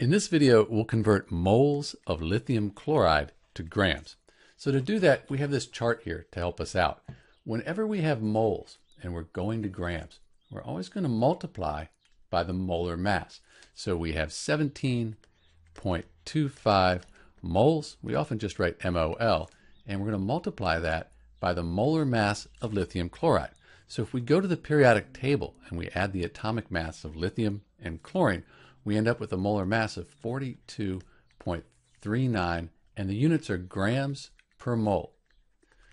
In this video, we'll convert moles of lithium chloride to grams. So to do that, we have this chart here to help us out. Whenever we have moles and we're going to grams, we're always going to multiply by the molar mass. So we have 17.25 moles. We often just write MOL, and we're going to multiply that by the molar mass of lithium chloride. So if we go to the periodic table and we add the atomic mass of lithium and chlorine, we end up with a molar mass of 42.39, and the units are grams per mole.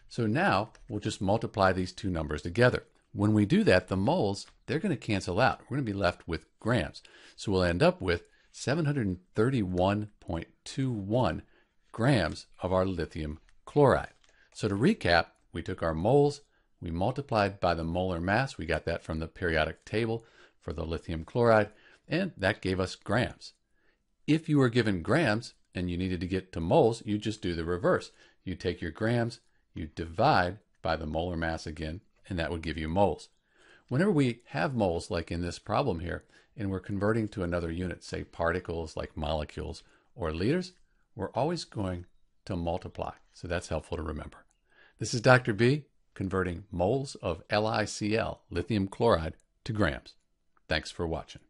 So now we'll just multiply these two numbers together. When we do that, the moles, they're going to cancel out. We're going to be left with grams. So we'll end up with 731.21 grams of our lithium chloride. So to recap, we took our moles, we multiplied by the molar mass. We got that from the periodic table for the lithium chloride, and that gave us grams. If you were given grams and you needed to get to moles, you just do the reverse. You take your grams, you divide by the molar mass again, and that would give you moles. Whenever we have moles, like in this problem here, and we're converting to another unit, say particles like molecules or liters, we're always going to multiply. So that's helpful to remember. This is Dr. B, converting moles of LiCl, lithium chloride, to grams. Thanks for watching.